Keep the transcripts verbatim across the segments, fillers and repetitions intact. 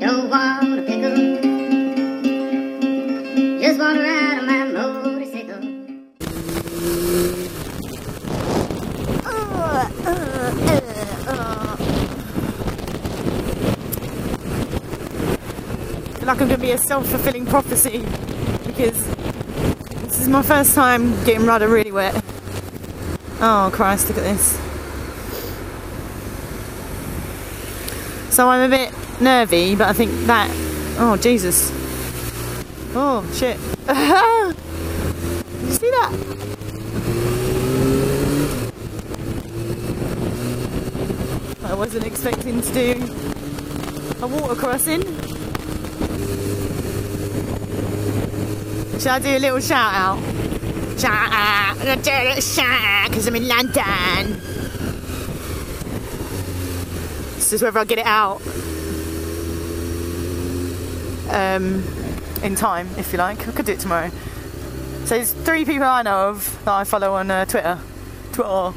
don't want to pick 'em. Just want to ride on my motorcycle. Oh, oh, oh, oh. I feel like I'm going to be a self-fulfilling prophecy because this is my first time getting rather really wet. Oh Christ, look at this. So I'm a bit nervy, but I think that, oh Jesus, oh shit, did you see that? I wasn't expecting to do a water crossing. Shall I do a little shout out? Shout out, I'm gonna do a little shout out because I'm in London. Just whether I get it out um, in time, if you like. I could do it tomorrow. So there's three people I know of that I follow on uh, Twitter, Twitter,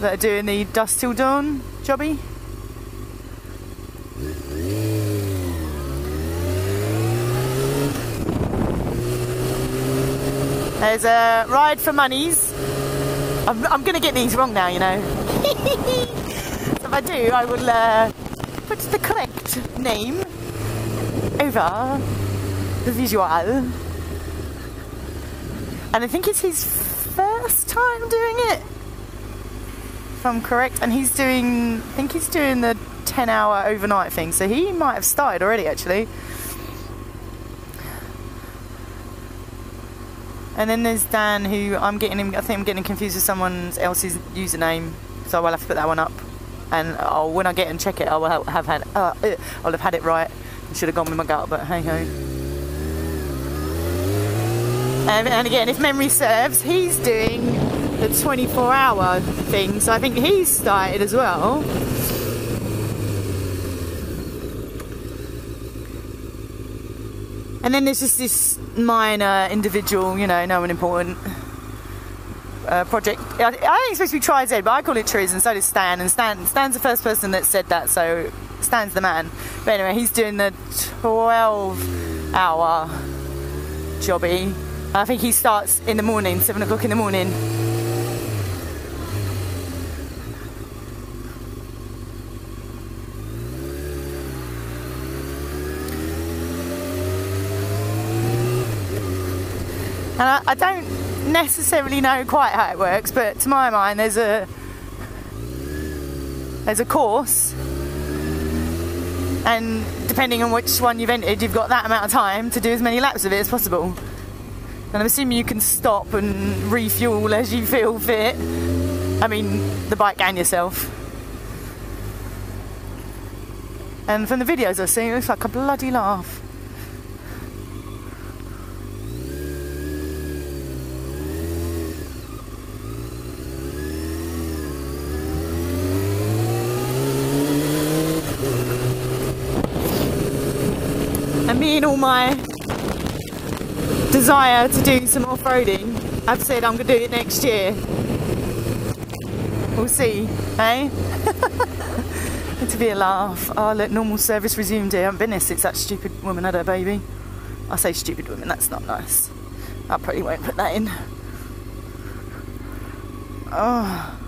that are doing the Dust Till Dawn jobby. There's a Ride for Monies. I'm, I'm going to get these wrong now, you know. If I do, I will uh, put the correct name over the visual. And I think it's his first time doing it, if I'm correct. And he's doing, I think he's doing the ten hour overnight thing. So he might have started already, actually. And then there's Dan, who I'm getting him, I think I'm getting confused with someone else's username. So I'll have to put that one up. And I'll, when I get and check it, I will have had. Uh, I'll have had it right. I should have gone with my gut, but hey ho. Um, and again, if memory serves, he's doing the twenty-four hour thing, so I think he's started as well. And then there's just this minor individual, you know, no one important. Uh, project. I, I think it's supposed to be Tri-Z, but I call it Triz, and so does Stan. And Stan, Stan's the first person that said that, so Stan's the man. But anyway, he's doing the twelve hour jobby. I think he starts in the morning, seven o'clock in the morning. And I, I don't necessarily know quite how it works, but to my mind there's a there's a course, and depending on which one you've entered, you've got that amount of time to do as many laps of it as possible, and I'm assuming you can stop and refuel as you feel fit. I mean, the bike and yourself. And from the videos I've seen, it looks like a bloody laugh. Me and all my desire to do some off-roading, I've said I'm going to do it next year. We'll see, eh? It'll be a laugh. Oh, look, normal service resumed here. I haven't been here since that stupid woman had her baby. I say stupid woman, that's not nice. I probably won't put that in. Oh.